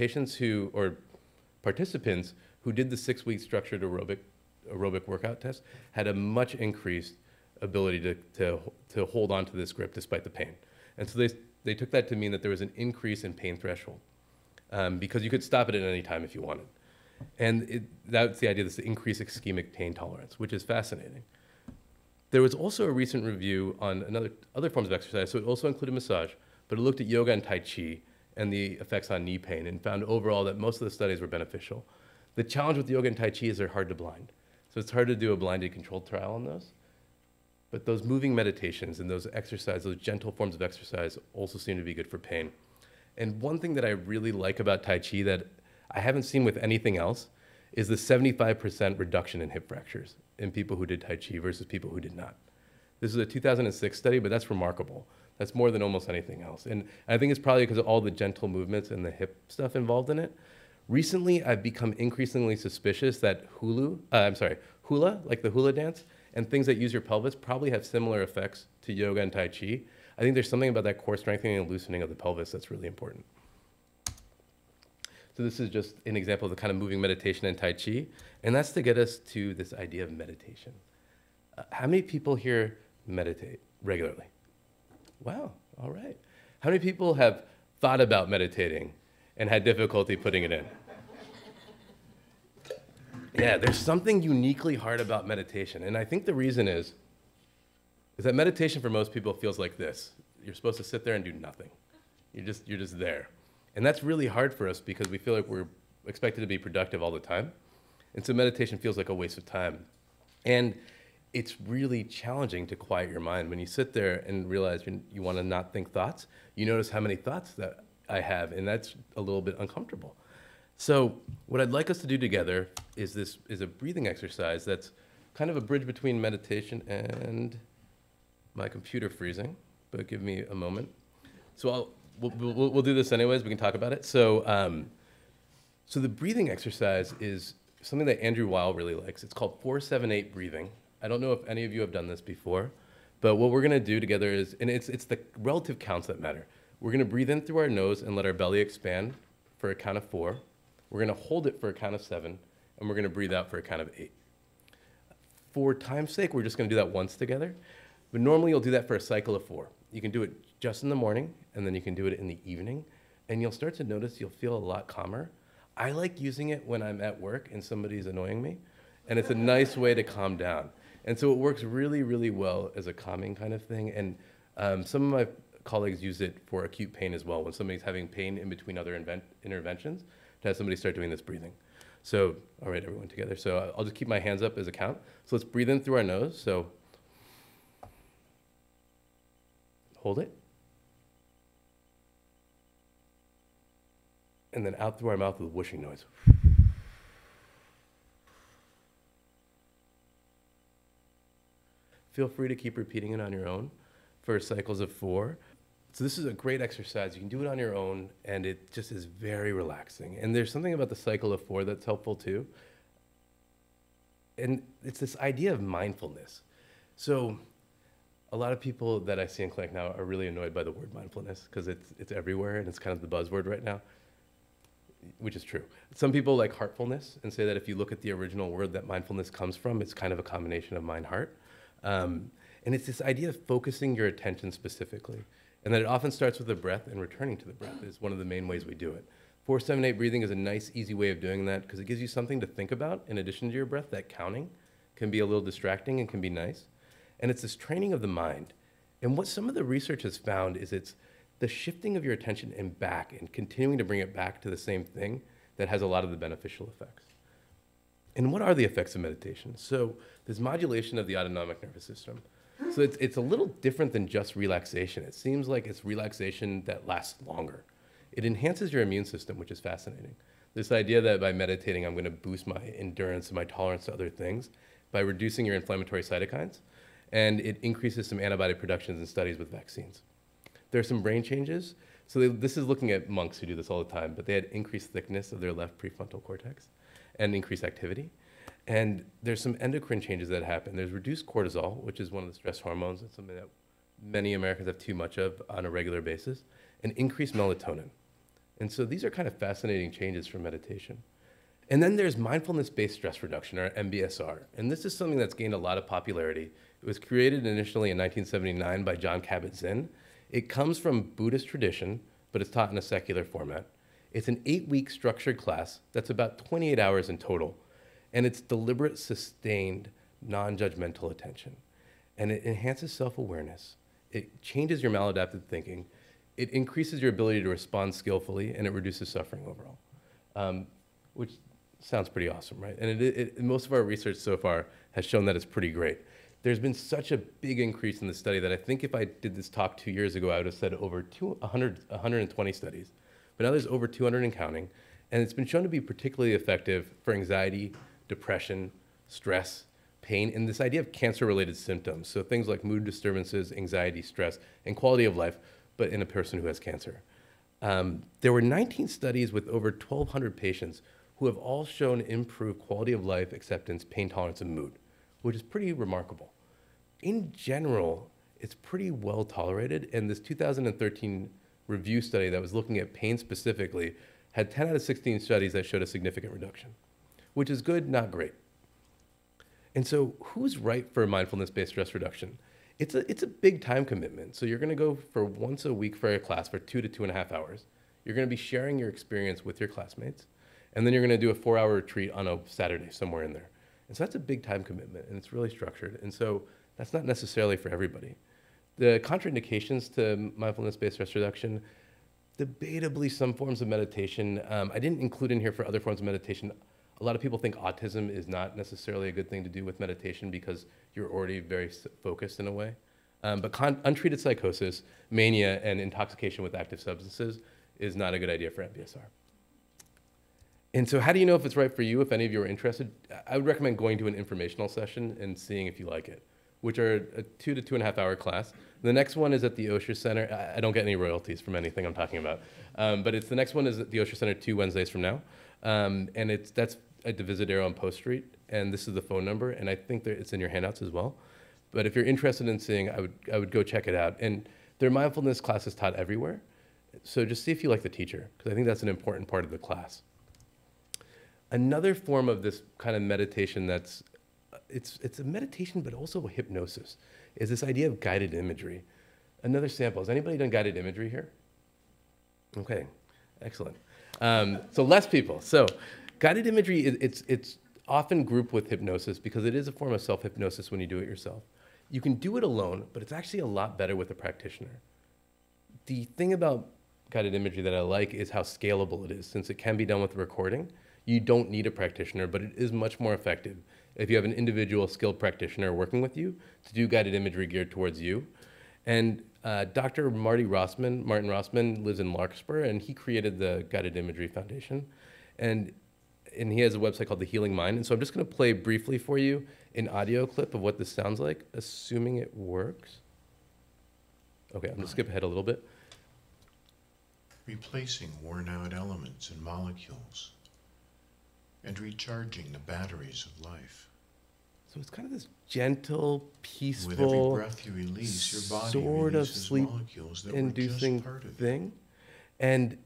participants who did the 6-week structured aerobic workout test had a much increased ability to hold on to this grip despite the pain. And so they took that to mean that there was an increase in pain threshold because you could stop it at any time if you wanted. And that's the idea, this increased ischemic pain tolerance, which is fascinating. There was also a recent review on other forms of exercise, so it also included massage, but it looked at yoga and tai chi and the effects on knee pain and found overall that most of the studies were beneficial. The challenge with yoga and tai chi is they're hard to blind. So it's hard to do a blinded controlled trial on those. But those moving meditations and those exercises, those gentle forms of exercise also seem to be good for pain. And one thing that I really like about tai chi that I haven't seen with anything else is the 75% reduction in hip fractures in people who did tai chi versus people who did not. This is a 2006 study, but that's remarkable. That's more than almost anything else. And I think it's probably because of all the gentle movements and the hip stuff involved in it. Recently, I've become increasingly suspicious that hula, like the hula dance, and things that use your pelvis probably have similar effects to yoga and tai chi. I think there's something about that core strengthening and loosening of the pelvis that's really important. So this is just an example of the kind of moving meditation and tai chi, and that's to get us to this idea of meditation. How many people here meditate regularly? Wow, all right. How many people have thought about meditating and had difficulty putting it in? Yeah, there's something uniquely hard about meditation. And I think the reason is that meditation for most people feels like this. You're supposed to sit there and do nothing. You're just there. And that's really hard for us because we feel like we're expected to be productive all the time. And so meditation feels like a waste of time. And it's really challenging to quiet your mind. When you sit there and realize you want to not think thoughts, you notice how many thoughts that I have, and that's a little bit uncomfortable. So what I'd like us to do together is a breathing exercise that's kind of a bridge between meditation and my computer freezing, but give me a moment. So we'll do this anyways, we can talk about it. So, so the breathing exercise is something that Andrew Weil really likes. It's called 4-7-8 breathing. I don't know if any of you have done this before, but what we're gonna do together is, and it's the relative counts that matter. We're gonna breathe in through our nose and let our belly expand for a count of 4. We're gonna hold it for a count of 7, and we're gonna breathe out for a count of 8. For time's sake, we're just gonna do that once together, but normally you'll do that for a cycle of 4. You can do it just in the morning, and then you can do it in the evening, and you'll start to notice you'll feel a lot calmer. I like using it when I'm at work and somebody's annoying me, and it's a nice way to calm down. And so it works really, really well as a calming kind of thing, and some of my colleagues use it for acute pain as well. When somebody's having pain in between other interventions, to have somebody start doing this breathing. So, all right, everyone together. So I'll just keep my hands up as a count. So let's breathe in through our nose. So hold it. And then out through our mouth with a whooshing noise. Feel free to keep repeating it on your own for cycles of 4. So this is a great exercise. You can do it on your own, and it just is very relaxing. And there's something about the cycle of 4 that's helpful too. And it's this idea of mindfulness. So a lot of people that I see in clinic now are really annoyed by the word mindfulness because it's everywhere, and it's kind of the buzzword right now, which is true. Some people like heartfulness and say that if you look at the original word that mindfulness comes from, it's kind of a combination of mind-heart. And it's this idea of focusing your attention specifically. And that it often starts with the breath, and returning to the breath is one of the main ways we do it. 4-7-8 breathing is a nice, easy way of doing that because it gives you something to think about in addition to your breath. That counting can be a little distracting and can be nice. And it's this training of the mind. And what some of the research has found is it's the shifting of your attention and back and continuing to bring it back to the same thing that has a lot of the beneficial effects. And what are the effects of meditation? So there's modulation of the autonomic nervous system. So it's a little different than just relaxation. It seems like it's relaxation that lasts longer. It enhances your immune system, which is fascinating. This idea that by meditating, I'm going to boost my endurance and my tolerance to other things by reducing your inflammatory cytokines. And it increases some antibody productions in studies with vaccines. There are some brain changes. So this is looking at monks who do this all the time, but they had increased thickness of their left prefrontal cortex and increased activity. And there's some endocrine changes that happen. There's reduced cortisol, which is one of the stress hormones. It's something that many Americans have too much of on a regular basis, and increased melatonin. And so these are kind of fascinating changes from meditation. And then there's mindfulness-based stress reduction, or MBSR. And this is something that's gained a lot of popularity. It was created initially in 1979 by John Kabat-Zinn. It comes from Buddhist tradition, but it's taught in a secular format. It's an 8-week structured class that's about 28 hours in total. And it's deliberate, sustained, non-judgmental attention. And it enhances self-awareness. It changes your maladaptive thinking. it increases your ability to respond skillfully, and it reduces suffering overall, which sounds pretty awesome, right? And most of our research so far has shown that it's pretty great. There's been such a big increase in the study that I think if I did this talk 2 years ago, I would have said over 120 studies. But now there's over 200 and counting. And it's been shown to be particularly effective for anxiety, depression, stress, pain, and this idea of cancer-related symptoms. So things like mood disturbances, anxiety, stress, and quality of life, but in a person who has cancer. There were 19 studies with over 1,200 patients who have all shown improved quality of life, acceptance, pain tolerance, and mood, which is pretty remarkable. In general, it's pretty well tolerated, and this 2013 review study that was looking at pain specifically had 10 out of 16 studies that showed a significant reduction, which is good, not great. And so who's right for mindfulness-based stress reduction? It's a big time commitment. So you're gonna go for once a week for your class for 2 to 2.5 hours. You're gonna be sharing your experience with your classmates, and then you're gonna do a 4-hour retreat on a Saturday somewhere in there. And so that's a big time commitment, and it's really structured. And so that's not necessarily for everybody. The contraindications to mindfulness-based stress reduction, debatably some forms of meditation. I didn't include in here for other forms of meditation. A lot of people think autism is not necessarily a good thing to do with meditation because you're already very focused in a way. But untreated psychosis, mania, and intoxication with active substances is not a good idea for MBSR. And so how do you know if it's right for you? If any of you are interested, I would recommend going to an informational session and seeing if you like it, which are a 2 to 2.5 hour class. The next one is at the Osher Center. I don't get any royalties from anything I'm talking about, but it's the next one is at the Osher Center 2 Wednesdays from now. And that's at Divisadero on Post Street, and this is the phone number, and I think that it's in your handouts as well. But if you're interested in seeing, I would go check it out. And their mindfulness class is taught everywhere, so just see if you like the teacher, because I think that's an important part of the class. Another form of this kind of meditation that's it's a meditation, but also a hypnosis, is this idea of guided imagery. Another sample. Has anybody done guided imagery here? Okay, excellent. So less people. So guided imagery, it's often grouped with hypnosis because it is a form of self-hypnosis when you do it yourself. You can do it alone, but it's actually a lot better with a practitioner. The thing about guided imagery that I like is how scalable it is. Since it can be done with recording, you don't need a practitioner, but it is much more effective if you have an individual skilled practitioner working with you to do guided imagery geared towards you. And Dr. Martin Rossman lives in Larkspur, and he created the Guided Imagery Foundation. And he has a website called The Healing Mind. And so I'm just gonna play briefly for you an audio clip of what this sounds like, assuming it works. Okay, I'm gonna skip ahead a little bit. Replacing worn out elements and molecules and recharging the batteries of life. So it's kind of this gentle, peaceful, with every breath you release, your body sort of sleep-inducing thing. And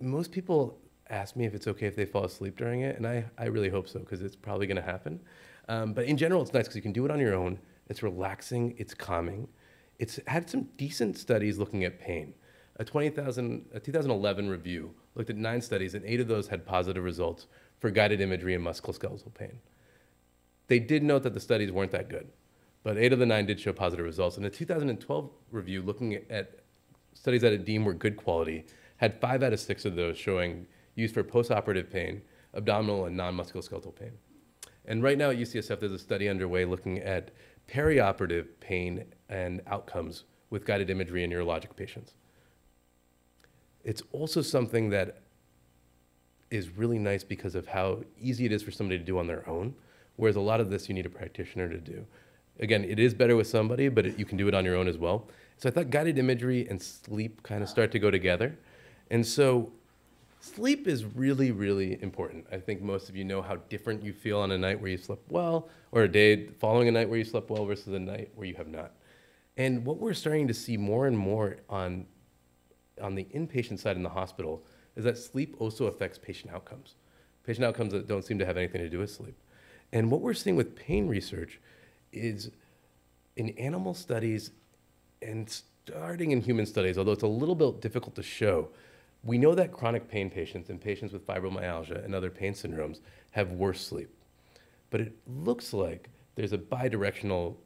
most people ask me if it's okay if they fall asleep during it, and I really hope so, because it's probably going to happen. But in general, it's nice because you can do it on your own. It's relaxing. It's calming. It's had some decent studies looking at pain. A 2011 review looked at 9 studies, and 8 of those had positive results for guided imagery and musculoskeletal pain. They did note that the studies weren't that good, but 8 of the 9 did show positive results. And a 2012 review looking at studies that it deemed were good quality had 5 out of 6 of those showing use for postoperative pain, abdominal and non-musculoskeletal pain. And right now at UCSF, there's a study underway looking at perioperative pain and outcomes with guided imagery in neurologic patients. It's also something that is really nice because of how easy it is for somebody to do on their own, whereas a lot of this you need a practitioner to do. Again, it is better with somebody, but you can do it on your own as well. So I thought guided imagery and sleep kind of start to go together. And so sleep is really, really important. I think most of you know how different you feel on a night where you slept well, or a day following a night where you slept well versus a night where you have not. And what we're starting to see more and more on the inpatient side in the hospital is that sleep also affects patient outcomes that don't seem to have anything to do with sleep. And what we're seeing with pain research is in animal studies and starting in human studies, although it's a little bit difficult to show, we know that chronic pain patients and patients with fibromyalgia and other pain syndromes have worse sleep. But it looks like there's a bidirectional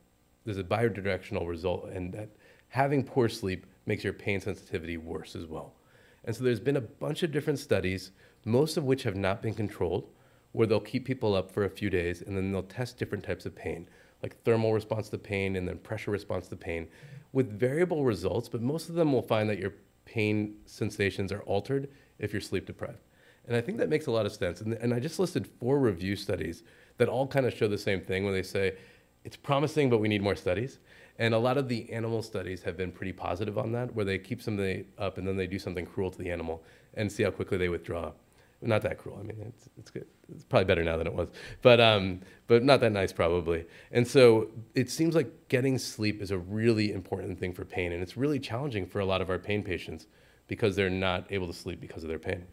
result, and that having poor sleep makes your pain sensitivity worse as well. And so there's been a bunch of different studies, most of which have not been controlled, where they'll keep people up for a few days and then they'll test different types of pain, like thermal response to pain and then pressure response to pain, with variable results, but most of them will find that your pain sensations are altered if you're sleep deprived. And I think that makes a lot of sense. And I just listed 4 review studies that all kind of show the same thing when they say, it's promising, but we need more studies. And a lot of the animal studies have been pretty positive on that, where they keep something up and then they do something cruel to the animal and see how quickly they withdraw. Not that cruel, I mean, it's good. It's probably better now than it was, but not that nice probably. And so it seems like getting sleep is a really important thing for pain, and it's really challenging for a lot of our pain patients because they're not able to sleep because of their pain.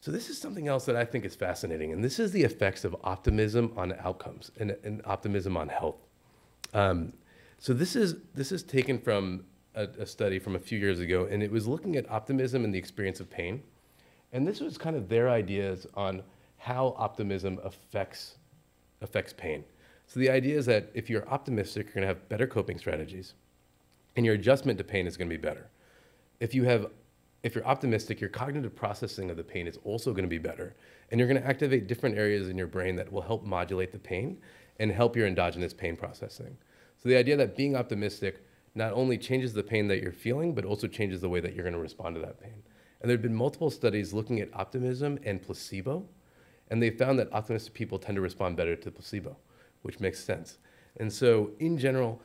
So this is something else that I think is fascinating, and this is the effects of optimism on outcomes and optimism on health. So this is taken from a study from a few years ago, and it was looking at optimism and the experience of pain. And this was kind of their ideas on how optimism affects pain. So the idea is that if you're optimistic, you're gonna have better coping strategies, and your adjustment to pain is gonna be better. If you're optimistic, your cognitive processing of the pain is also gonna be better, and you're gonna activate different areas in your brain that will help modulate the pain and help your endogenous pain processing. So the idea that being optimistic not only changes the pain that you're feeling, but also changes the way that you're gonna respond to that pain. And there've been multiple studies looking at optimism and placebo, and they found that optimistic people tend to respond better to placebo, which makes sense. And so in general,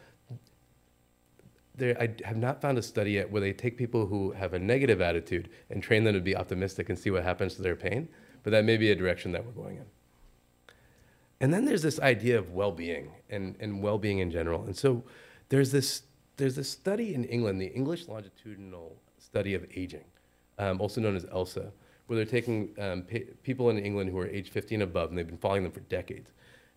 I have not found a study yet where they take people who have a negative attitude and train them to be optimistic and see what happens to their pain, but that may be a direction that we're going in. And then there's this idea of well-being and well-being in general. And so there's this study in England, the English Longitudinal Study of Aging, also known as ELSA, where they're taking people in England who are age 50 and above, and they've been following them for decades.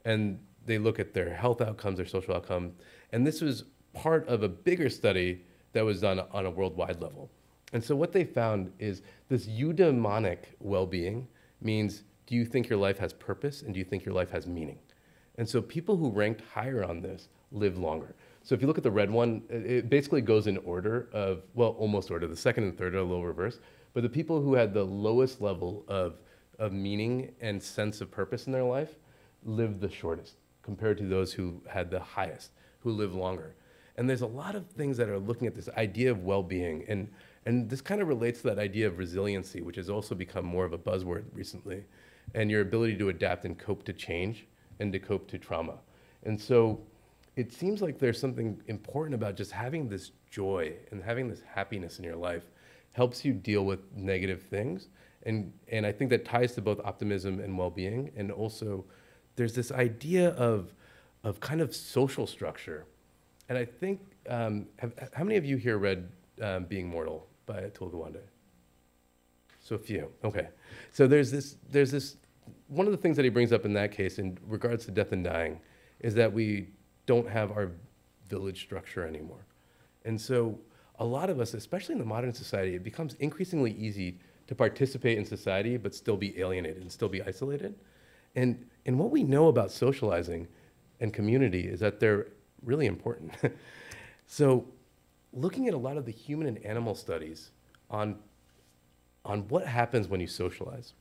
And they look at their health outcomes, their social outcomes. And this was part of a bigger study that was done on a worldwide level. And so what they found is this eudaimonic well-being means, do you think your life has purpose, and do you think your life has meaning? And so people who ranked higher on this live longer. So if you look at the red one, it basically goes in order of, well, almost order. The second and third are a little reverse. But the people who had the lowest level of meaning and sense of purpose in their life lived the shortest compared to those who had the highest, who live longer. And there's a lot of things that are looking at this idea of well-being. And this kind of relates to that idea of resiliency, which has also become more of a buzzword recently, and your ability to adapt and cope to change and to cope to trauma. And so it seems like there's something important about just having this joy and having this happiness in your life helps you deal with negative things. And I think that ties to both optimism and well-being. And also there's this idea of kind of social structure. And I think, how many of you here read Being Mortal by Atul Gawande? So a few, okay. So there's this, one of the things that he brings up in that case in regards to death and dying is that we don't have our village structure anymore. And so a lot of us, especially in the modern society, it becomes increasingly easy to participate in society but still be alienated and still be isolated. And what we know about socializing and community is that they're really important. So looking at a lot of the human and animal studies on what happens when you socialize.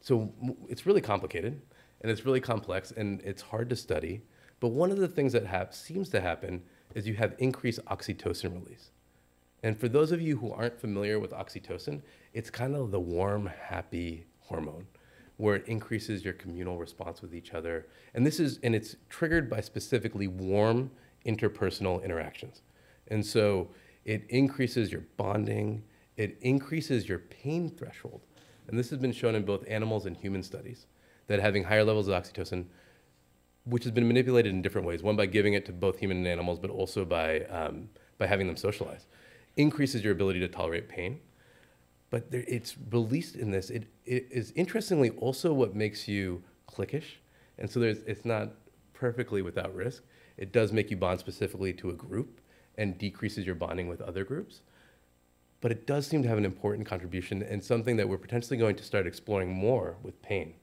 So it's really complicated, and it's really complex, and it's hard to study. But one of the things that seems to happen is you have increased oxytocin release. And for those of you who aren't familiar with oxytocin, it's kind of the warm, happy hormone, where it increases your communal response with each other. And it's triggered by specifically warm interpersonal interactions. And so it increases your bonding, it increases your pain threshold. And this has been shown in both animals and human studies, that having higher levels of oxytocin, which has been manipulated in different ways, one by giving it to both human and animals, but also by having them socialize, increases your ability to tolerate pain. But it's released in this. It is interestingly also what makes you cliquish. And so it's not perfectly without risk. It does make you bond specifically to a group and decreases your bonding with other groups. But it does seem to have an important contribution and something that we're potentially going to start exploring more with pain.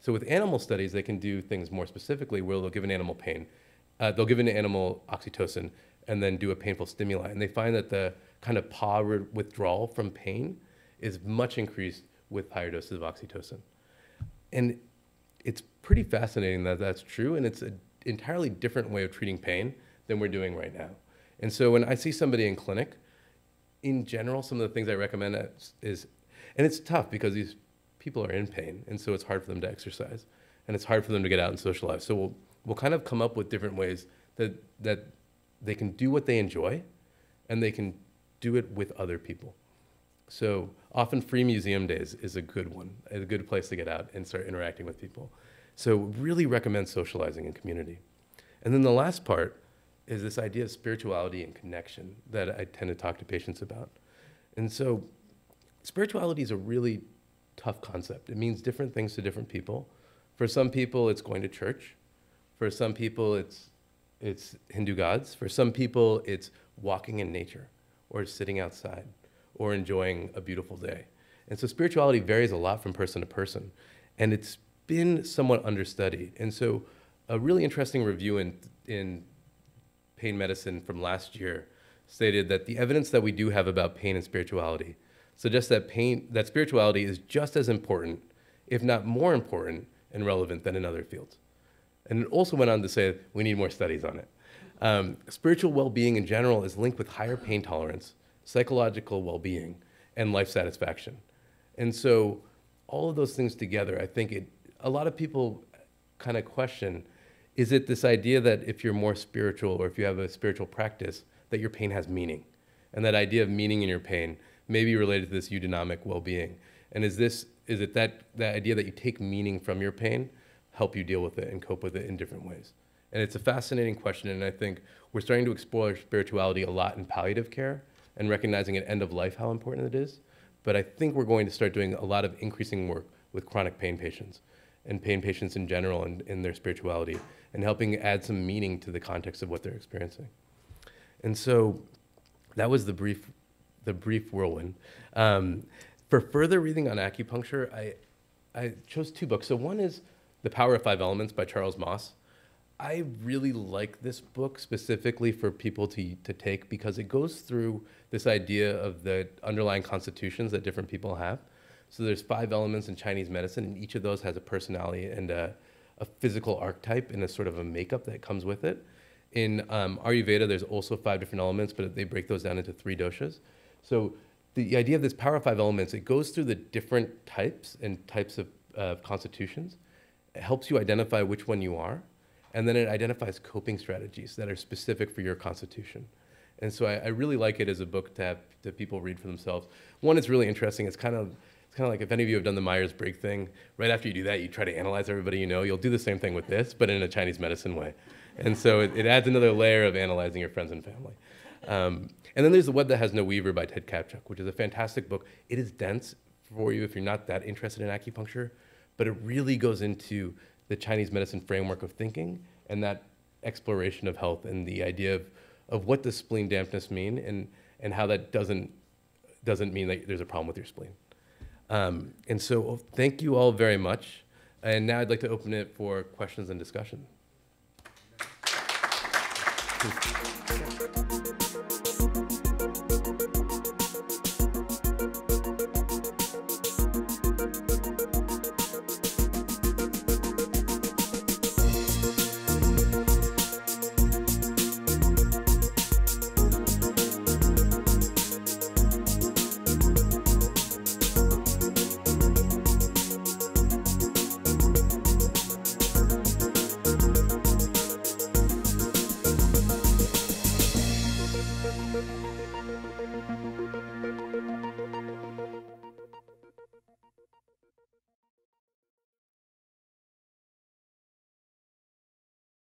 So with animal studies, they can do things more specifically where they'll give an animal pain they'll give an animal oxytocin and then do a painful stimuli. And they find that the kind of paw withdrawal from pain is much increased with higher doses of oxytocin. And it's pretty fascinating that that's true, and it's an entirely different way of treating pain than we're doing right now. And so when I see somebody in clinic, in general, some of the things I recommend is, and it's tough because these people are in pain, and so it's hard for them to exercise, and it's hard for them to get out and socialize. So we'll kind of come up with different ways that they can do what they enjoy, and they can do it with other people. So often free museum days is a good one, a good place to get out and start interacting with people. So really recommend socializing in community. And then the last part is this idea of spirituality and connection that I tend to talk to patients about. And so spirituality is a really tough concept. It means different things to different people. For some people, it's going to church. For some people, it's Hindu gods. For some people, it's walking in nature or sitting outside or enjoying a beautiful day. And so spirituality varies a lot from person to person. And it's been somewhat understudied. And so a really interesting review in pain medicine from last year stated that the evidence that we do have about pain and spirituality suggests that spirituality is just as important, if not more important and relevant than in other fields. And it also went on to say we need more studies on it. Spiritual well-being in general is linked with higher pain tolerance, psychological well-being, and life satisfaction. And so all of those things together, I think a lot of people kind of question, is it this idea that if you're more spiritual or if you have a spiritual practice, that your pain has meaning? And that idea of meaning in your pain may be related to this eudaimonic well-being. And is it that idea that you take meaning from your pain, help you deal with it and cope with it in different ways? And it's a fascinating question, and I think we're starting to explore spirituality a lot in palliative care and recognizing at end of life how important it is. But I think we're going to start doing a lot of increasing work with chronic pain patients and pain patients in general and in their spirituality, and helping add some meaning to the context of what they're experiencing. And so that was the brief whirlwind. For further reading on acupuncture, I chose two books. So one is The Power of Five Elements by Charles Moss. I really like this book specifically for people to take because it goes through this idea of the underlying constitutions that different people have. So there's five elements in Chinese medicine, and each of those has a personality and a physical archetype and a sort of a makeup that comes with it. In Ayurveda, there's also five different elements, but they break those down into three doshas. So the idea of this power of five elements, it goes through the different types and types of constitutions. It helps you identify which one you are, and then it identifies coping strategies that are specific for your constitution. And so I really like it as a book to have that people read for themselves. One, it's really interesting. It's kind of like if any of you have done the Myers-Briggs thing, right after you do that, you try to analyze everybody you know. You'll do the same thing with this, but in a Chinese medicine way. And so it adds another layer of analyzing your friends and family. And then there's The Web That Has No Weaver by Ted Kapchuk, which is a fantastic book. It is dense for you if you're not that interested in acupuncture, but it really goes into the Chinese medicine framework of thinking and that exploration of health and the idea of what does spleen dampness mean and how that doesn't mean that there's a problem with your spleen. And so thank you all very much. And now I'd like to open it for questions and discussion.